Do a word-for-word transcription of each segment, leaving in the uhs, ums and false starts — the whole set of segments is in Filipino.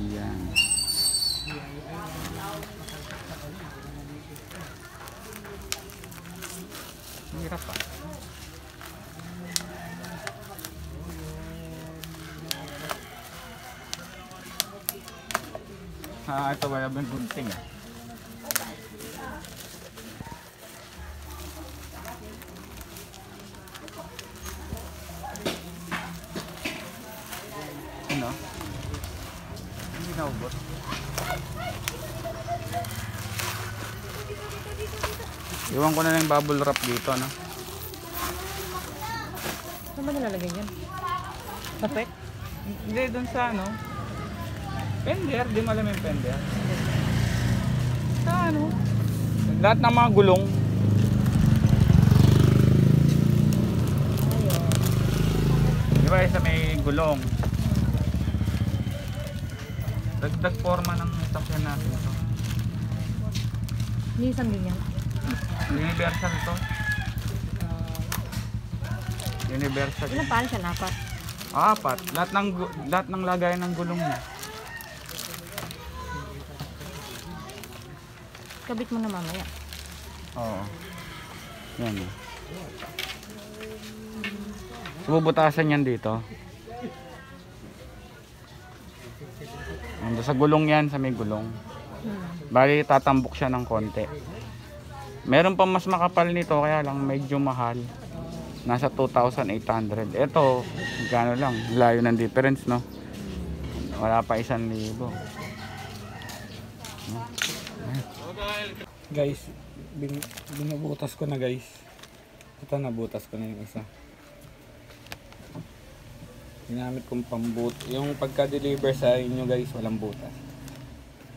Ayan. Hirap pa. Ah, ito ba yung gunting eh? Ano? Hindi na ubot. Iwan ko na lang bubble wrap dito, no? Saan ba nilalagay yan? Tapek? Hindi, dun sa ano? Fender, di mo alam yung fender. Sa ano? Lahat ng mga gulong. Di ba isa may gulong? Dagdag forma ng sasakyan natin ito. Hindi isang ganyan. Universal ito. Universal. Ilan paano siya? Apat? Apat. Lahat ng, lahat ng lagay ng gulong niya. Kabit mo na mamaya. Oo. Yan. Sububutasan yan dito. Ando sa gulong yan, sa may gulong. Hmm. Bali tatambok siya ng konti. Meron pa mas makapal nito kaya lang medyo mahal. Nasa two thousand eight hundred. Ito, gano lang, layo ng difference, no? Wala pa isang libo. Guys, bin, binubutas ko na guys. Ito, nabutas ko na yung isa. Ginamit kong pambut. Yung pagka-deliver sa inyo guys, walang butas.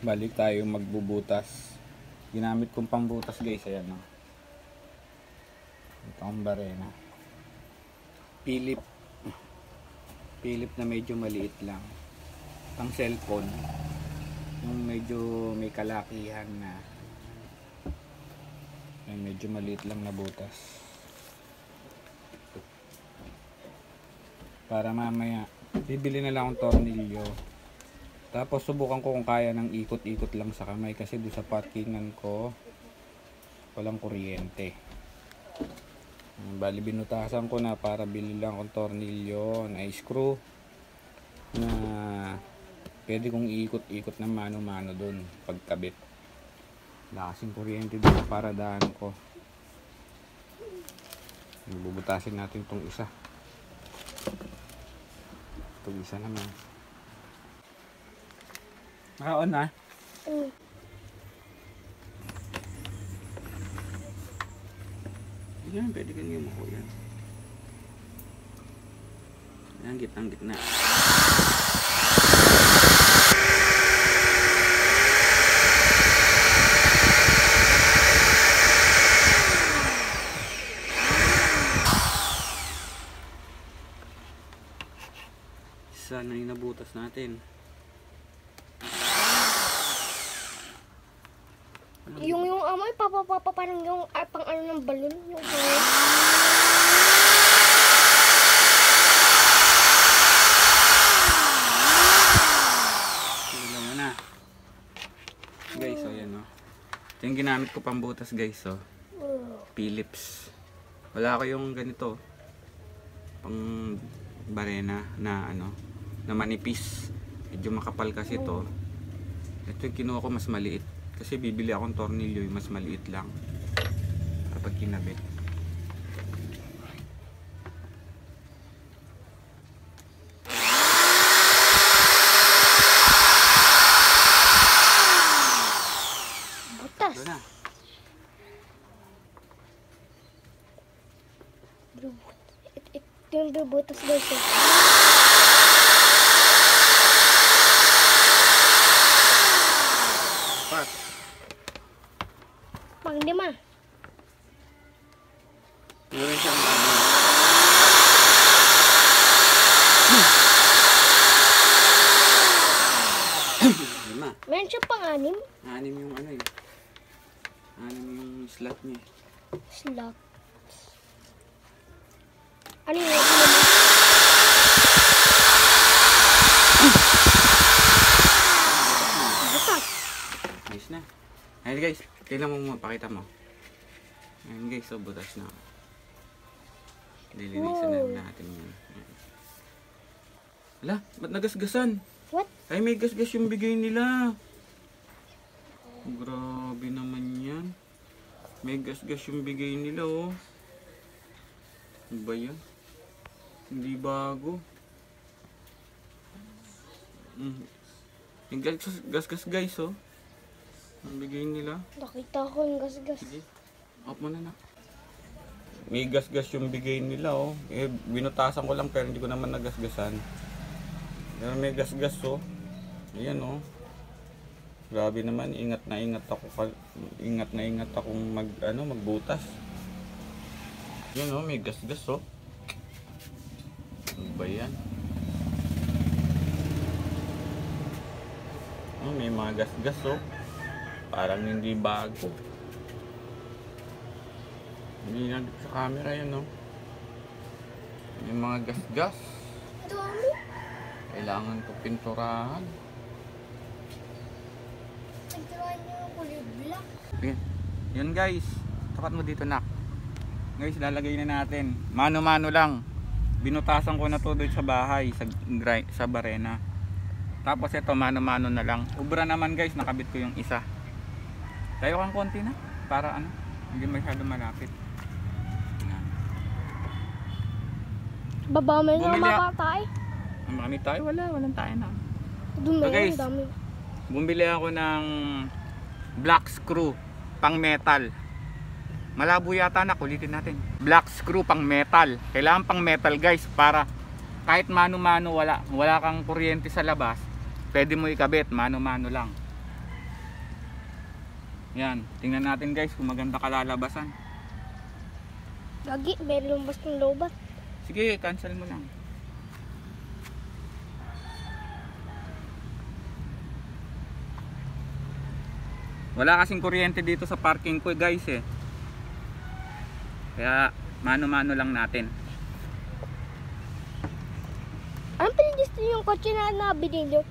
Balik tayo magbubutas. Ginamit kong pambutas guys. Ayan na. Ito ang barena. Philip. Philip na medyo maliit lang. Pang cellphone. Yung medyo may kalakihan na. Ay, medyo maliit lang na butas para mamaya bibili na lang akong tornilyo, tapos subukan ko kung kaya ng ikot-ikot lang sa kamay kasi doon sa parkingan ko walang kuryente. Bali binutasan ko na para bili lang akong tornilyo na screw na pwede kong ikot-ikot na mano-mano doon pagkabit. Lasing kuryente dito para daan ko. Bubutasin natin itong isa. Itong isa naman. Naka-on na? Mm. Yan, pwede kang yung mako yan. Yan, gitang-gitna. Na yung nabutas natin. Ano? Yung yung amoy, papapapa parang yung ah, pang ano ng balon. Yung balon. Sila na. Guys, oh yan oh. Ito yung ginamit ko pang butas guys oh. Philips. Wala ko yung ganito. Pang barena na ano. Na manipis. Medyo makapal kasi to. Ito yung kinuha ko mas maliit. Kasi bibili akong tornilyo yung mas maliit lang. Kapag kinabit. Butas! Doon na. Ito yung bubutas guys. Pang lima. Meron siyang ano. Lima. Meron siyang pang anim? Anim yung ano eh. Anim yung slot niya. Slot. Ano yung ano? na. Ayan guys, kailan mo mapakita mo. Ayan guys, so butas na. Lilinisan na natin yun. Ayan. Ala, ba't nagasgasan? What? Ay, may gasgas yung bigay nila. Grabe naman yan. May gasgas yung bigay nila oh. Ano ba yan? Hindi bago. Mm. May gasgas guys oh. Ang bigay nila. Nakita ko yung gasgas. Sige. Off mo na na. May gasgas yung bigay nila oh. Eh, binutasan ko lang pero hindi ko naman nagasgasan. Pero may gasgas oh. Ayan oh. Grabe naman, ingat na ingat ako, ingat na ingat akong mag, ano, magbutas. Yan o, may gasgas o. Ano ba yan? Oh, may mga gasgas o. Parang hindi bago. Hindi lang sa camera yan o. May mga gasgas. Kailangan ko pinturahan. Yan. Yun guys, tapat mo dito nak. Guys, lalagay na natin. Mano-mano lang. Binutasan ko na to doon sa bahay, sa sa barena. Tapos ito mano-mano na lang. Ubra naman guys, nakabit ko yung isa. Tayo kang konti na para ano, hindi masyado malapit. Baba may mamatay. Marami tayo, wala, walang tayo na. So guys, bumili ako ng black screw pang metal. Malabo yata na, kulitin natin. Black screw pang metal. Kailangan pang metal guys para kahit mano-mano wala, wala kang kuryente sa labas, pwede mo ikabit mano-mano lang. Yan, tingnan natin guys kung maganda kalalabasan. Lagi, may lumbas ng lobat. Sige, cancel mo lang. Wala kasing kuryente dito sa parking ko guys eh. Kaya mano-mano lang natin. Anong pinigisto yung kotse na nabili nyo?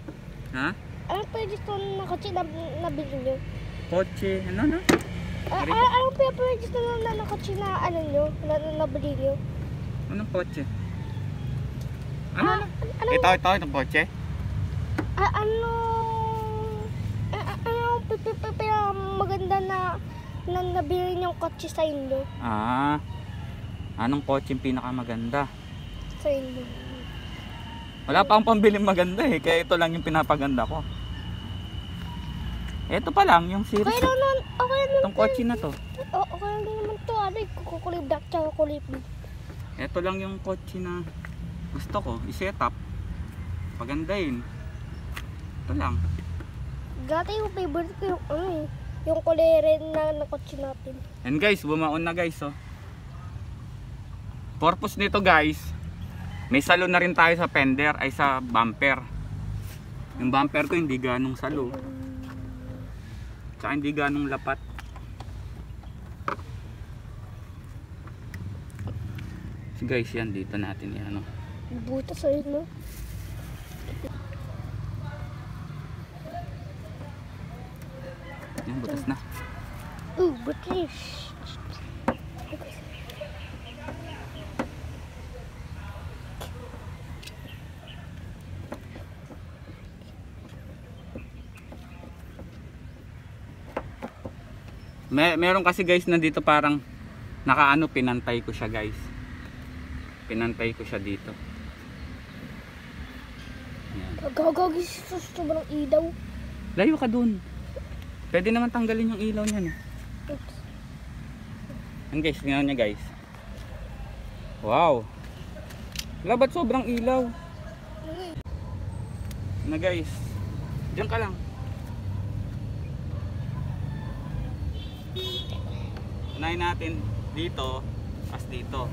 Ha? Anong pinigisto yung kotse na nabili nyo? Kotse? Ano no? Ay, ay, anong pinigisto yung kotse na ano nyo? Na, nabili nyo? Anong kotse? Ano? Ah, ano? Ito, ito, itong kotse? Ah, ano? Pero maganda na, na nabili yung kotse sa inyo. Ah, anong kotse yung pinakamaganda? Sa inyo. Wala pa akong pambiling maganda eh, kaya ito lang yung pinapaganda ko. Ito pa lang, yung series. Okay lang naman, okay lang itong kotse na to. Oo, okay lang naman to, ano yung kukulibdak tsaka kuliblik. Ito lang yung kotse na gusto ko, i-set up. Paganda yun. Ito lang. Dati yung favorite ko yung ano eh, yung kulay red na nakotse natin. And guys, bumaon na guys oh. Purpose nito guys, may salo na rin tayo sa fender ay sa bumper. Yung bumper ko hindi ganong salo. Tsaka hindi ganong lapat. So guys, yan dito natin yan oh. Buto sa inyo. Yung butas na. Ooh, butas. May meron kasi guys na dito parang nakaano, pinantay ko siya guys. Pinantay ko siya dito. Yan. Gagagis sobrang ilaw. Layo ka dun. Pwede naman tanggalin yung ilaw niyan eh. Oops. Yan guys, tingnan niya guys. Wow. Labat sobrang ilaw. Na guys. Diyan ka lang. Unahin natin dito, as dito.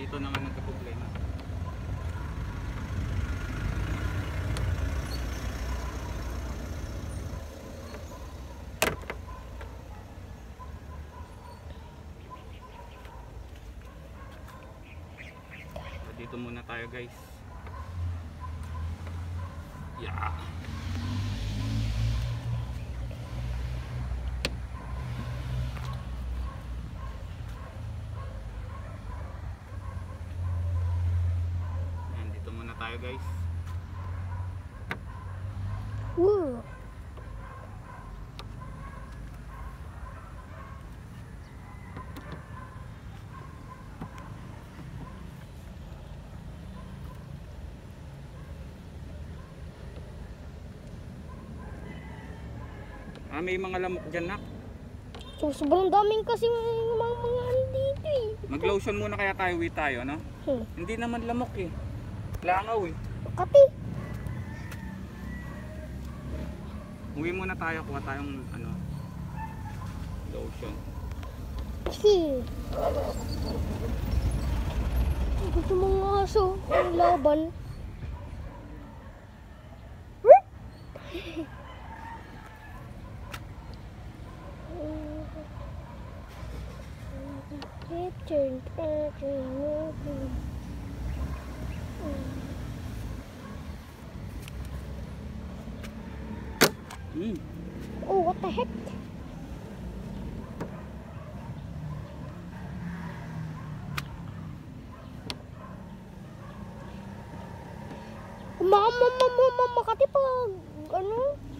Dito naman nagka-problema. dito muna tayo, guys. Yeah. Ayan, dito muna tayo, guys. Woo. Ah, may mga lamok dyan, nak. So, sobrang daming kasing mga mga dito eh. Mag-lotion muna kaya tayo, we tayo, no? Hmm. Hindi naman lamok eh. Langaw eh. Kapi. Uwi muna tayo, kuha tayong ano, lotion. Kasi, gusto mga aso, ang laban. Turn back and open. Mm. Oh, what the heck? Mama, mama, mama, makati pag ano,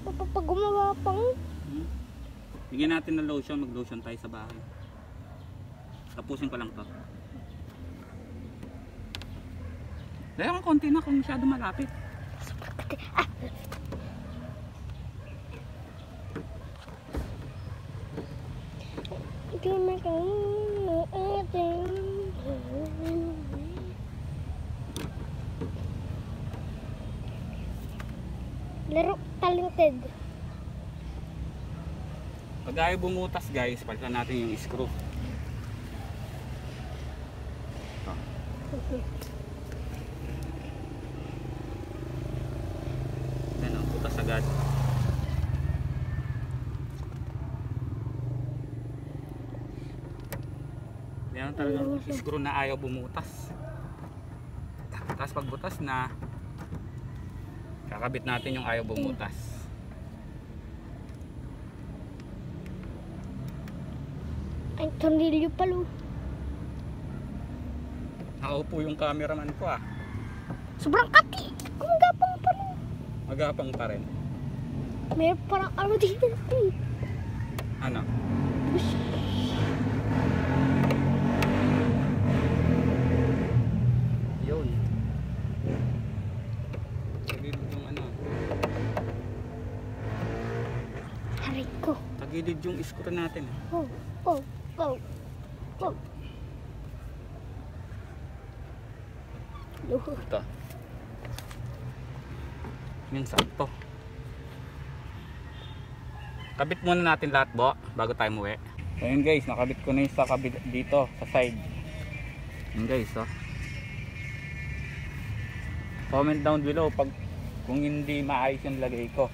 pag gumawa pang. Hmm. Bigyan natin ng lotion, mag-lotion tayo sa bahay. Tapusin ko lang to. Dahil ang konti na kung masyado malapit. Ah. Laro talented. Pag ayaw bumutas, guys, palitan natin yung screw. Ano, butas agad. Yan talagang screw na ayaw bumutas. Tapos pag butas na, kakabit natin yung ayaw bumutas. Ang tornilyo palo. Nakaupo yung cameraman ko, ah. Sobrang kati. Magapang pa rin. Magapang pa rin. May parang ano dito. Ano? Ush. Yun. Tagilid yung ano. Haray ko. Tagilid yung iskura natin. Oh, oh, oh, oh. Ito. Yung sakto. Kabit muna natin lahat, bo, bago tayo muwi. Ayun, guys, nakabit ko na yung sa kabit dito sa side. Ayun, guys, oh. Comment down below pag kung hindi maayos yung lagay ko.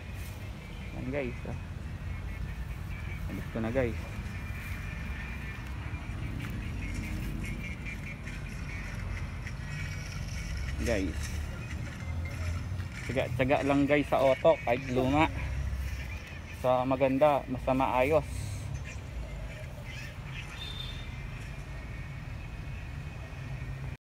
Ayun, guys, oh. Kabit ko na, guys. Guys, tiyaga-tiyaga lang, guys, sa auto, kahit luma, sa maganda, mas maayos.